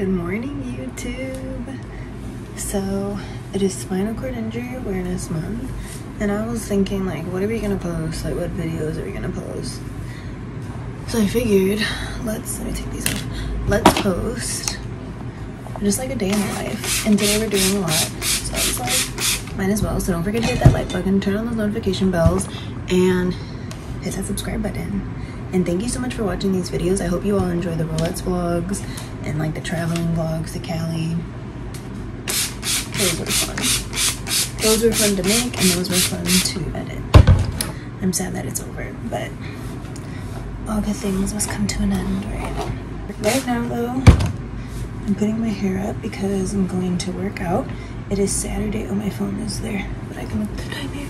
Good morning, YouTube. So it is Spinal Cord Injury Awareness Month, and I was thinking, like, what are we gonna post? Like, what videos are we gonna post? So I figured, let me take these off. Let's post just like a day in the life. And today we're doing a lot, so I was like, might as well. So don't forget to hit that like button, turn on those notification bells, and hit that subscribe button. And thank you so much for watching these videos. I hope you all enjoy the Rolex vlogs and like the traveling vlogs to Cali. Those were fun. Those were fun to make and those were fun to edit. I'm sad that it's over, but all good things must come to an end, right? Right now though, I'm putting my hair up because I'm going to work out. It is Saturday. Oh, my phone is there, but I can look at the time here.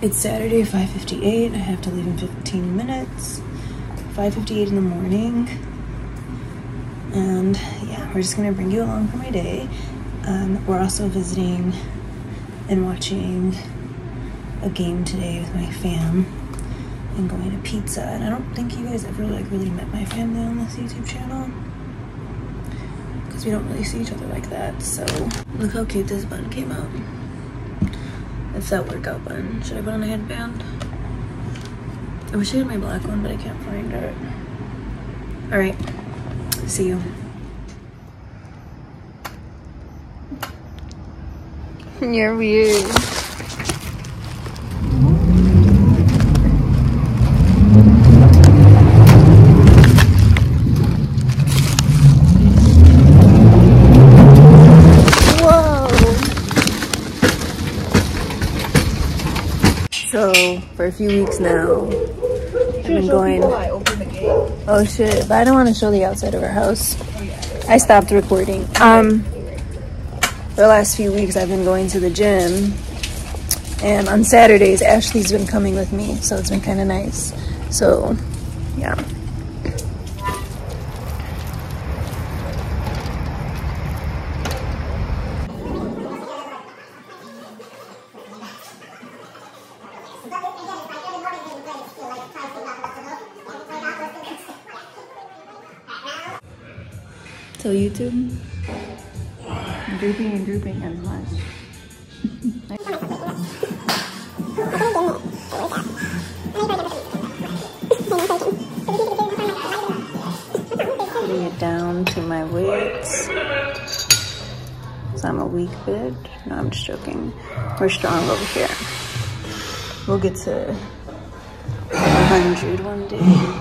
It's Saturday, 5:58. I have to leave in 15 minutes. 5:58 in the morning. And yeah, we're just gonna bring you along for my day. We're also visiting and watching a game today with my fam and going to pizza. And I don't think you guys ever like really met my family on this YouTube channel because we don't really see each other like that. So look how cute this bun came out. It's that workout button. Should I put on a headband? I wish I had my black one, but I can't find it. All right, see you. You're weird. So, for a few weeks now, I've been going... Oh shit, but I don't want to show the outside of our house. I stopped recording. For the last few weeks, I've been going to the gym. And on Saturdays, Ashley's been coming with me, so it's been kind of nice. So, yeah. So YouTube, I'm drooping and drooping and hot. Putting it down to my weights, because I'm a weak bitch. No, I'm just joking. We're strong over here. We'll get to 100 one day.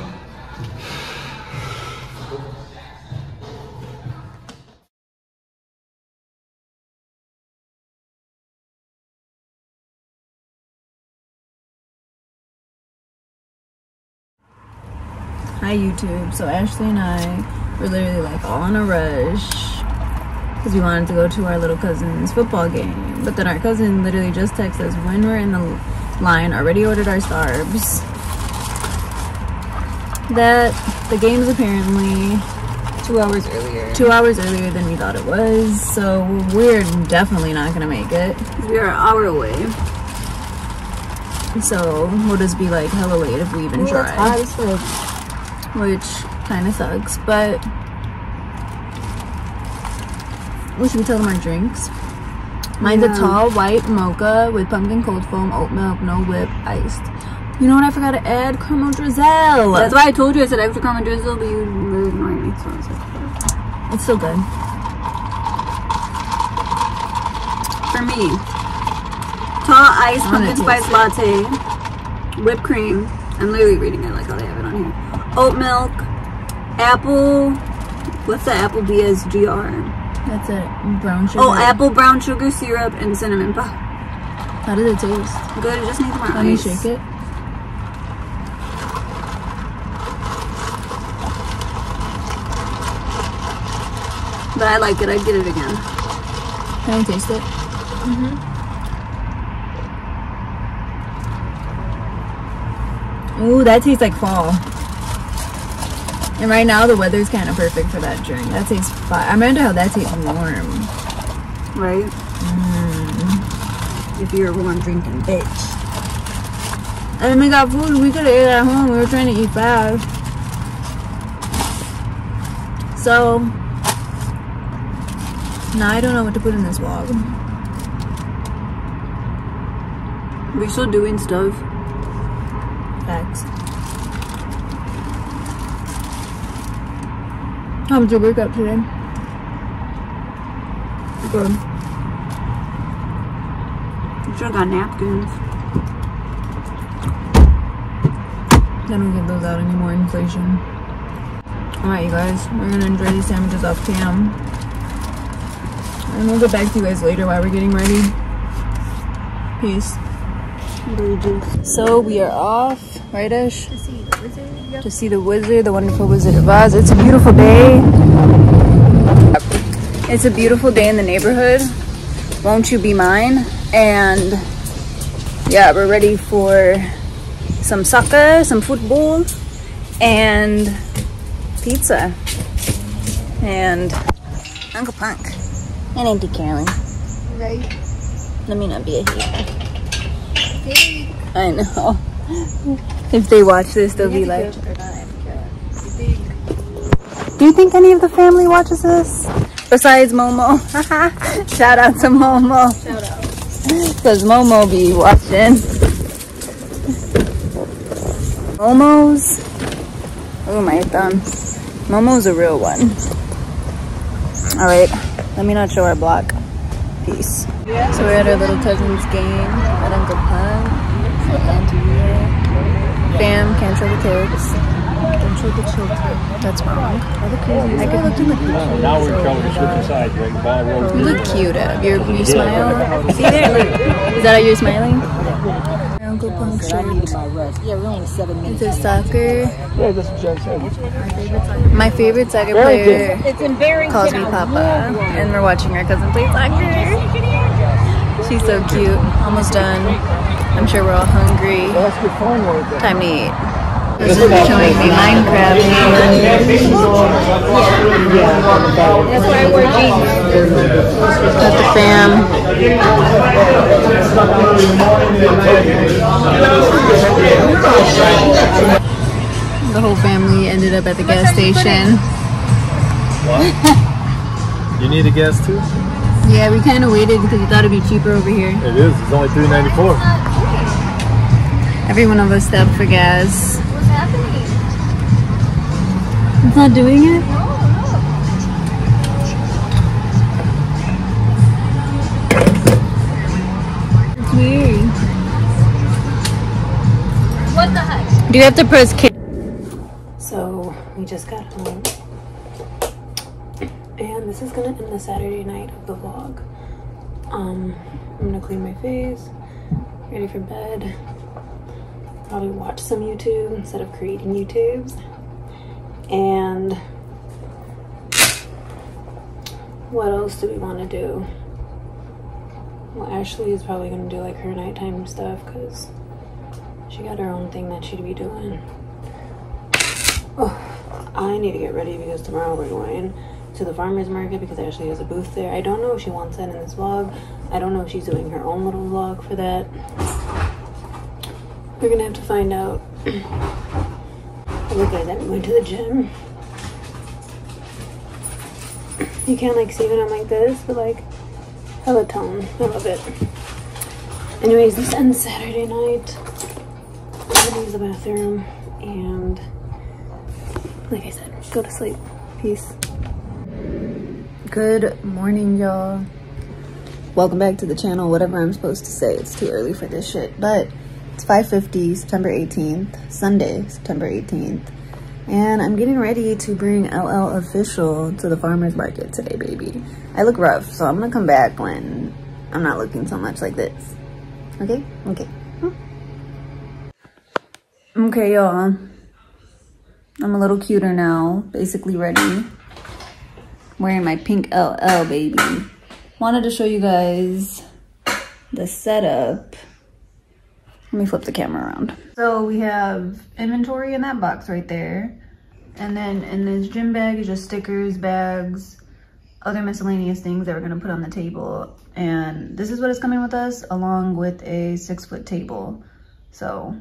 Hi YouTube, so Ashley and I were literally like all in a rush because we wanted to go to our little cousin's football game, but then our cousin literally just texted us when we're in the line, already ordered our Starbs, that the game's apparently 2 hours earlier. 2 hours earlier than we thought it was, so we're definitely not gonna make it. We are an hour away. So we'll just be like hella late if we even try. It's hot as fuck. Which kind of sucks, but we should tell them our drinks. Mine's a tall white mocha with pumpkin cold foam, oat milk, no whip, iced. You know what I forgot to add? Caramel drizzle. That's why I told you I said extra caramel drizzle, but you really annoyed me. So it's still good. For me, tall iced pumpkin spice latte, whipped cream. I'm literally reading it like how they have it on here. Oat milk, apple, what's the apple BSGR? That's a brown sugar. Oh, apple brown sugar syrup and cinnamon pop. How does it taste? Good, it just needs more ice. Let me shake it. But I like it, I'd get it again. Can I taste it? Mm-hmm. Ooh, that tastes like fall. And right now the weather's kind of perfect for that drink. That tastes fine. I remember how that tastes warm. Right? Mm. If you're a warm drinking bitch. And we got food. We could have ate at home. We were trying to eat fast. So Now I don't know what to put in this vlog. We're still doing stuff. Facts. How was your workout today? Good. You should have got napkins. I don't get those out anymore. Inflation. Alright, you guys. We're gonna enjoy these sandwiches off cam. And we'll get back to you guys later while we're getting ready. Peace. So we are off, right Ash? To see the wizard, yep. To see the wizard, the wonderful Wizard of Oz. It's a beautiful day. It's a beautiful day in the neighborhood. Won't you be mine? And yeah, we're ready for some soccer, some football, and pizza. And Uncle Punk. And Auntie Carolyn. Right. Let me not be a hater. I know. If they watch this, they'll be like, do you think any of the family watches this? Besides Momo. Shout out to Momo. Shout out. Because Momo be watching. Momo's. Oh, my thumb. Momo's a real one. Alright. Let me not show our block. Peace. Yeah. So we're at our little cousin's game at Uncle Pug. Bam, can't show the kids. Don't show the children. That's wrong. All the crazy. I could look in the picture. Now we're trying to switch sides, right? Ball rolls. You look cute, Ab. You smile. See there? Look. Is that how you're smiling? Uncle Punk's shirt. Yeah, we're only 7 minutes. It's a soccer. Yeah, that's what Jen said. My favorite soccer player calls me Papa. And we're watching our cousin play soccer. She's so cute. Almost done. I'm sure we're all hungry. Well, that's good fun, right? Time to eat. This is showing me Minecraft. Yeah. That's why I wear jeans. Got the fam. The whole family ended up at the gas station. What? You need a gas too? Yeah, we kind of waited because we thought it'd be cheaper over here. It is. It's only $3.94. Every one of us stepped for gas. What's happening? It's not doing it? No. It's weird. What the heck? Do you have to press K? So, we just got home. And this is going to end the Saturday night of the vlog. I'm going to clean my face. Ready for bed. Probably watch some YouTube instead of creating YouTubes, and what else do we want to do? Well, Ashley is probably going to do like her nighttime stuff because she got her own thing that she'd be doing. Oh, I need to get ready because tomorrow we're going to the farmer's market because Ashley has a booth there. I don't know if she wants that in this vlog. I don't know if she's doing her own little vlog for that. We're gonna have to find out. Look at that, I'm going to the gym. You can't like see when I'm like this, but like hella tone. I love it. Anyways, this ends Saturday night. I'm gonna use the bathroom and like I said, go to sleep. Peace. Good morning, y'all. Welcome back to the channel. Whatever I'm supposed to say, it's too early for this shit, but it's 5:50, September 18th, Sunday, September 18th, and I'm getting ready to bring LL Official to the farmer's market today, baby. I look rough, so I'm gonna come back when I'm not looking so much like this. Okay? Okay. Okay, y'all. I'm a little cuter now, basically ready. Wearing my pink LL, baby. Wanted to show you guys the setup. Let me flip the camera around. So we have inventory in that box right there. And then in this gym bag is just stickers, bags, other miscellaneous things that we're gonna put on the table. And this is what is coming with us, along with a 6-foot table. So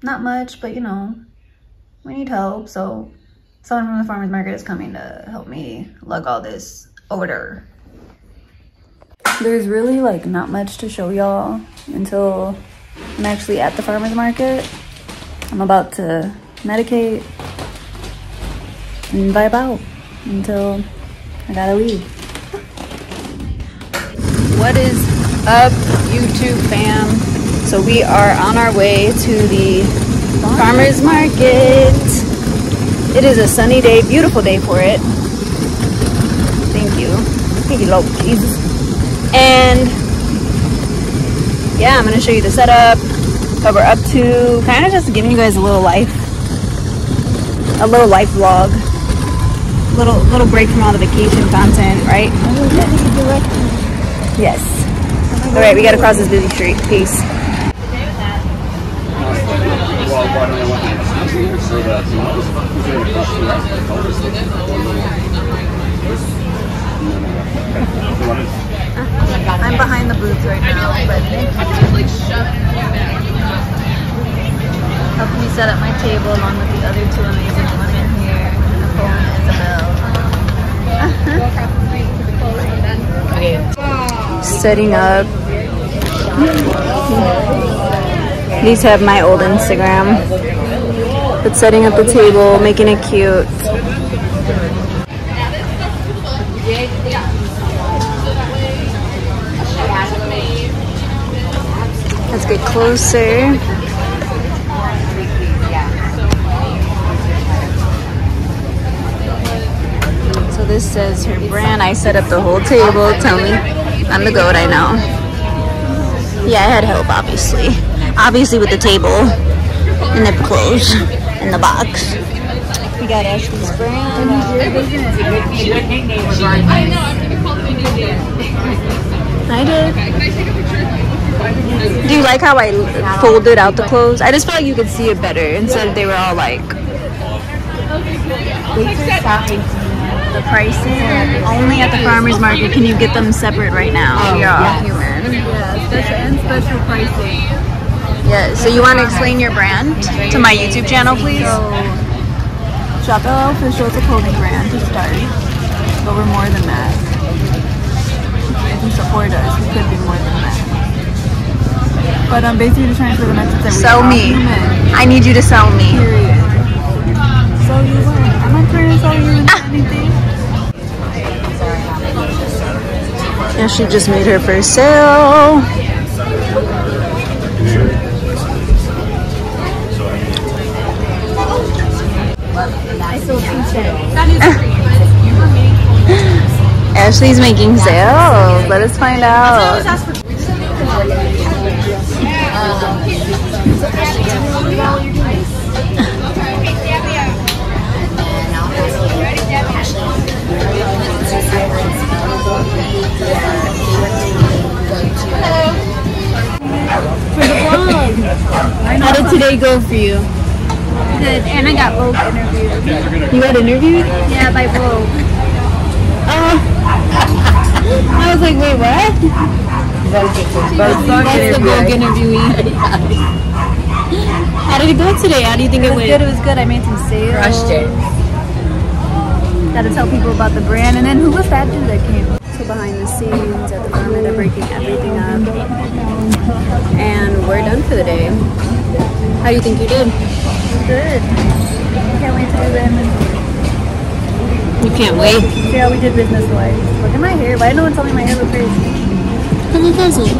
not much, but you know, we need help. So someone from the farmer's market is coming to help me lug all this over there. There's really like not much to show y'all until I'm actually at the farmer's market. I'm about to medicate and vibe out until I gotta leave. What is up, YouTube fam? So we are on our way to the farmer's market. It is a sunny day, beautiful day for it. Thank you. Thank you, Lord Jesus. And yeah, I'm gonna show you the setup, what we're up to, kind of just giving you guys a little life vlog, little break from all the vacation content, right? Yes. All right, we gotta cross this busy street. Peace. I'm behind the booth right now, but helped me set up my table along with the other two amazing women here, Nicole and Isabel. Okay. Setting up. These have my old Instagram. But setting up the table, making it cute. Let's get closer. So this says her brand. I set up the whole table. Tell me, I'm the goat, I know. Yeah, I had help, obviously. Obviously with the table and the clothes and the box. We got Ashley's brand. I did. Do you like how I folded out the clothes? I just felt like you could see it better instead of they were all like... The prices only at the farmer's market. Can you get them separate right now? Oh, yeah. And special pricing. Yeah, so you want to explain your brand to my YouTube channel, please? So, Shop LL Official is a clothing brand to start, but we're more than that. You can support us. We could be more than that. But I'm basically just trying to the message that we sell me. I need you to sell me. Period. So you what? I'm not trying to sell you anything. Yeah, she just made her first sale. Ashley's making sales. Let us find out. How did today go for you? Good, and I got Vogue interviewed. You got interviewed? Yeah, by Vogue. I was like, wait, what? That's the Vogue interviewee. How did it go today? How do you think it went? Good, it was good. I made some sales. Crushed it. Gotta tell people about the brand. And then who was that dude that came? So behind the scenes at the farm, they're breaking everything up. And we're done for the day. How do you think you did? Good. Can't wait to do business. You can't wait? Yeah, we did business-wise. Look at my hair. Why did no one tell me my hair looked crazy? Because it doesn't.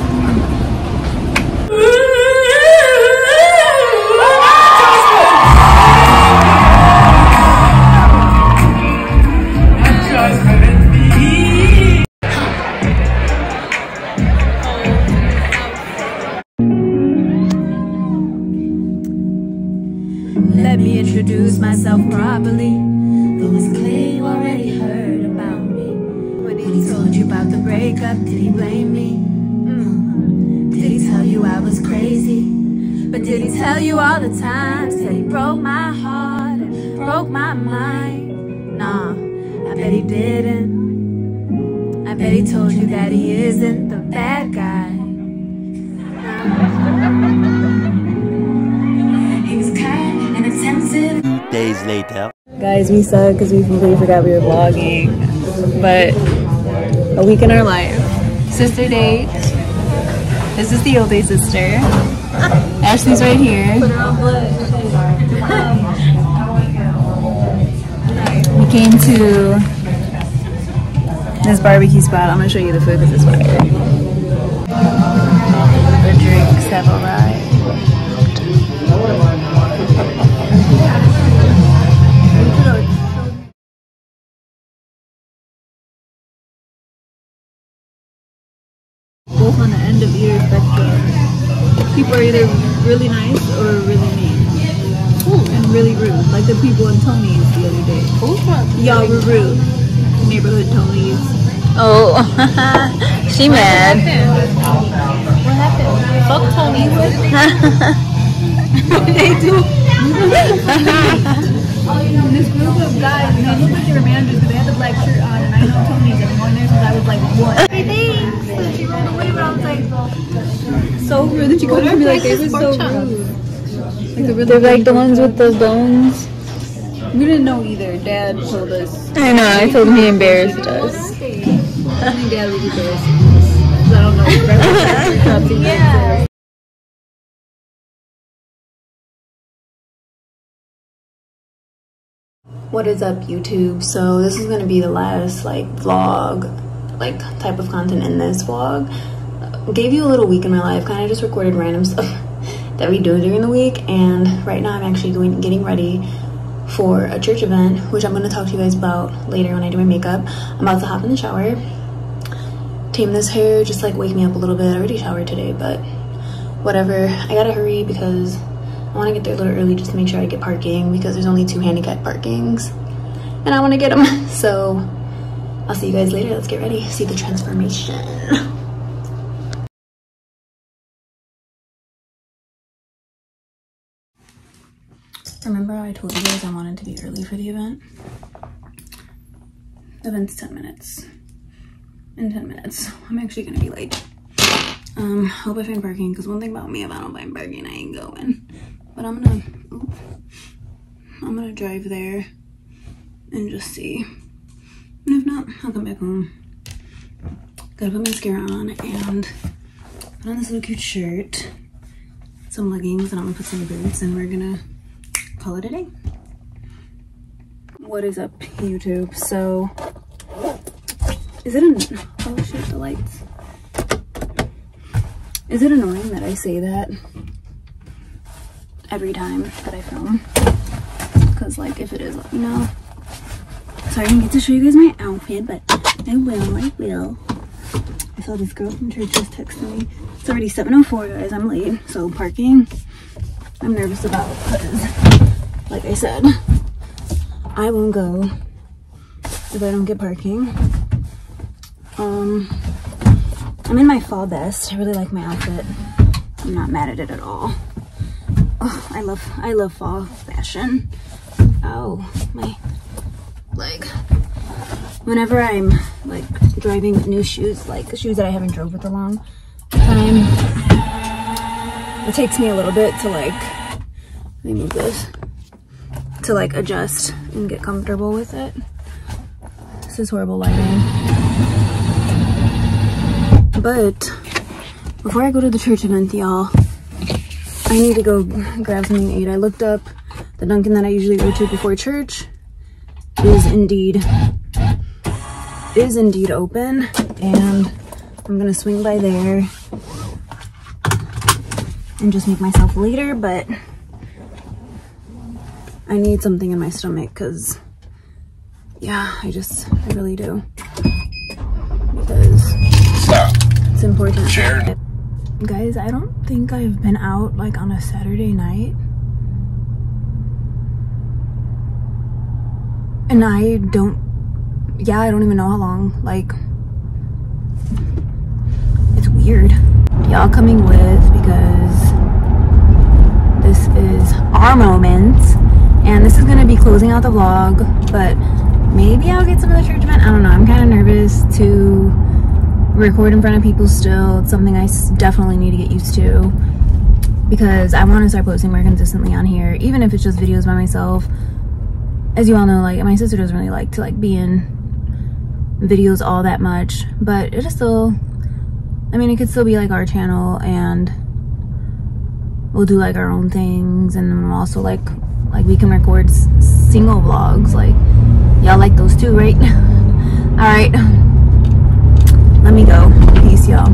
Let me introduce myself properly. Those claim already heard about me. When he told you about the breakup, did he blame me? But did he tell you all the times that he broke my heart and broke my mind? Nah, I bet he didn't. I bet he told you that he isn't the bad guy. He was kind and attentive. Days later. Guys, we suck because we completely forgot we were vlogging. But a week in our life. sister date. This is the oldest sister. Ashley's right here. We came to this barbecue spot. I'm gonna show you the food because it's fire. The drinks have arrived. On the end of your spectrum. People are either really nice or really mean. Ooh. And really rude. Like the people in Tony's the other day. Y'all were rude. Neighborhood Tony's. Oh, she mad. What happened? Fuck Tony's. They do. This group of guys, you know, look like they were managers because they had the black shirt on, and I know Tony's and I'm going there because I was like, what? Thanks. So she ran away, but I was like, so rude. Then she comes to me like, they were so rude. Like, they're like the ones with the bones. We didn't know either. Dad told us. I know. I told him he embarrassed us. I think Dad was embarrassed because I don't know. Yeah. What is up, YouTube? So this is gonna be the last vlog type of content in this vlog. Gave you a little week in my life, kind of just recorded random stuff that we do during the week. And right now I'm actually getting ready for a church event, which I'm gonna talk to you guys about later when I do my makeup. I'm about to hop in the shower, tame this hair, just like wake me up a little bit. I already showered today, but whatever. I gotta hurry because I want to get there a little early just to make sure I get parking because there's only 2 handicapped parkings and I want to get them. So I'll see you guys later. Let's get ready. See the transformation. Remember I told you guys I wanted to be early for the event? The event's 10 minutes. In 10 minutes. I'm actually going to be late. Hope I find parking because one thing about me, if I don't find parking, I ain't going. But I'm gonna drive there and just see. And if not, I'll come back home. Gotta put mascara on and put on this little cute shirt, some leggings, and I'm gonna put some boots and we're gonna call it a day. What is up, YouTube? So, is it oh shit, the lights. Is it annoying that I say that every time that I film? Because, like, if it is, let me know. Sorry I didn't get to show you guys my outfit, but I will. I saw this girl from church just texting me. It's already 7:04, guys. I'm late. So, parking, I'm nervous about because, like I said, I won't go if I don't get parking. I'm in my fall vest. I really like my outfit. I'm not mad at it at all. Oh, I love fall fashion. Oh, my leg. Whenever I'm like driving with new shoes, like shoes that I haven't drove with a long time, it takes me a little bit to like, let me move this, to like adjust and get comfortable with it. This is horrible lighting. But before I go to the church event, y'all, I need to go grab something to eat. I looked up the Dunkin' that I usually go to before church is indeed open, and I'm gonna swing by there and just make myself later, but I need something in my stomach because, yeah, I really do, because it's important. Sure. Guys, I don't think I've been out like on a Saturday night and I don't even know how long. Like, it's weird. Y'all coming with because this is our moment and this is gonna be closing out the vlog, but maybe I'll get some of the church event. I don't know, I'm kind of nervous to record in front of people still. It's something I definitely need to get used to because I want to start posting more consistently on here, even if it's just videos by myself. As you all know, like, my sister doesn't really like to be in videos all that much, but it is still I mean, it could still be like our channel and we'll do like our own things, and then also like we can record single vlogs. Like, y'all like those too, right? Alright, let me go. Peace, y'all.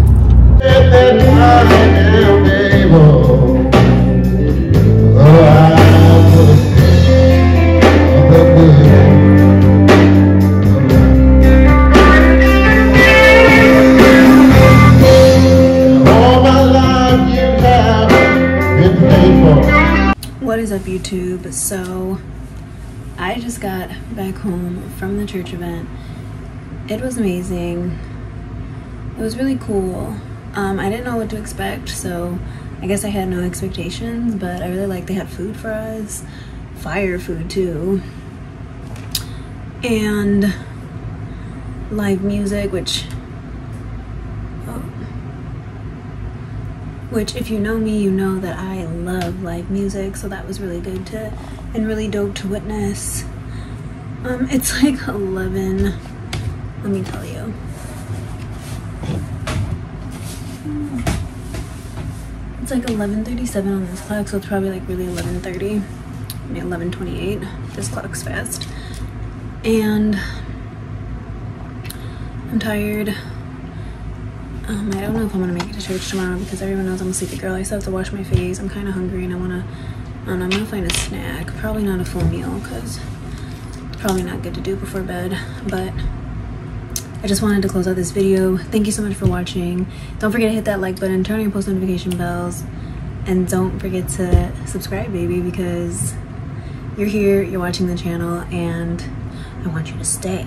What is up, YouTube? So I just got back home from the church event. It was amazing. It was really cool. I didn't know what to expect, so I guess I had no expectations, but I really like they had food for us. Fire food too. And live music, which if you know me, you know that I love live music, so that was really good to and really dope to witness. It's like 11, let me tell you. It's like 11:37 on this clock, so it's probably like really 11:30, maybe 11:28. This clock's fast. And I'm tired. I don't know if I'm gonna make it to church tomorrow because everyone knows I'm a sleepy girl. I still have to wash my face. I'm kind of hungry, and I'm gonna find a snack. Probably not a full meal because it's probably not good to do before bed. But I just wanted to close out this video. Thank you so much for watching. Don't forget to hit that like button, turn on your post notification bells, and don't forget to subscribe, baby, because you're here, you're watching the channel, and I want you to stay.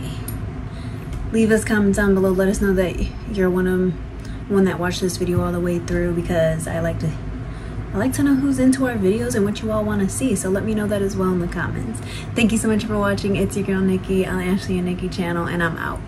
Leave us comments down below. Let us know that you're one that watched this video all the way through, because I like to know who's into our videos and what you all want to see, so let me know that as well in the comments. Thank you so much for watching. It's your girl Nikki on the Ashley and Nikki channel, and I'm out.